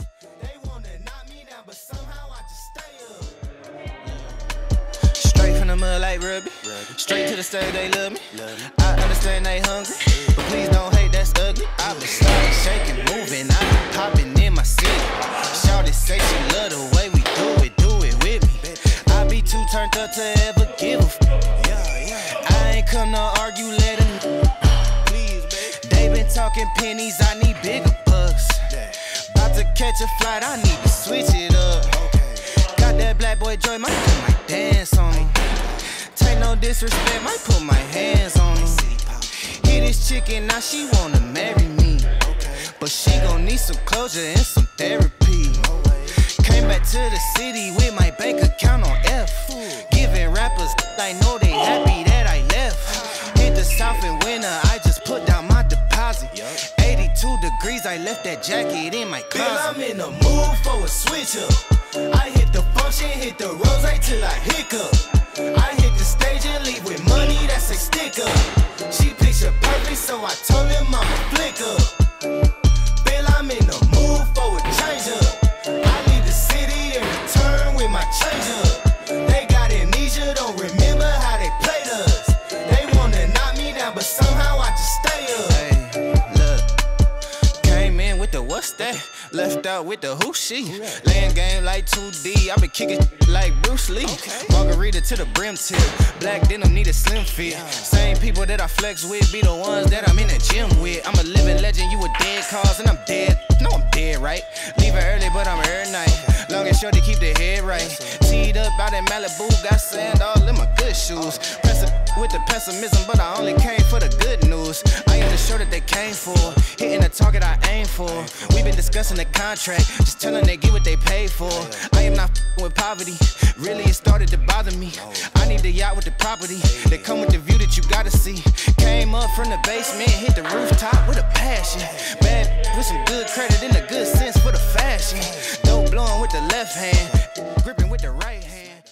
ups. They wanna knock me down, but somehow I just stay up. Straight from the mud like rubber. Straight to the stage, they love me. I understand they hungry, but please don't hate, that's ugly. I been starting, shaking, moving, I been popping in my city. Shawty say she love the way we do it with me. I be too turned up to ever give a f. I ain't come to argue, let a. They been talking pennies, I need bigger bucks. About to catch a flight, I need to switch it up. Got that black boy joy, might dance on him. Take no disrespect, might put my hands on him. Hit this chicken, now she wanna marry me. But she gon' need some closure and some therapy. Came back to the city with my bank account on F. Giving rappers, I know they happy that I left. Hit the south in winter, I just put down my deposit. 82 degrees, I left that jacket in my closet. Bill, I'm in the mood for a switch up. I hit the function, hit the rose right till I hiccup. I hit the stage and leave with money, that's a stick up. She picture perfect, so I told him I'm a flick up. Bill, I'm in the mood for a change up. I leave the city and return with my change up. They got amnesia, don't remember how they played us. They wanna knock me down, but somehow I just stay up. Hey, look, came in with the what's that? Left out with the who she. Laying game like 2D, I been kicking like Bruce Lee. Margarita to the brim tip, black denim need a slim fit. Same people that I flex with be the ones that I'm in the gym with. I'm a living legend, you a dead cause, and I'm dead. No, I'm dead, right? Leaving early, but I'm early night. Long and short to keep the head right. Teed up out in Malibu, got sand all in my good shoes. With the pessimism, but I only came for the good news. I am the show that they came for, hitting the target I aim for. We've been discussing the contract, just telling they get what they paid for. I am not f***ing with poverty, really it started to bother me. I need the yacht with the property, they come with the view that you gotta see. Came up from the basement, hit the rooftop with a passion. Bad with some good credit and a good sense for the fashion. Dope blowing with the left hand, gripping with the right hand.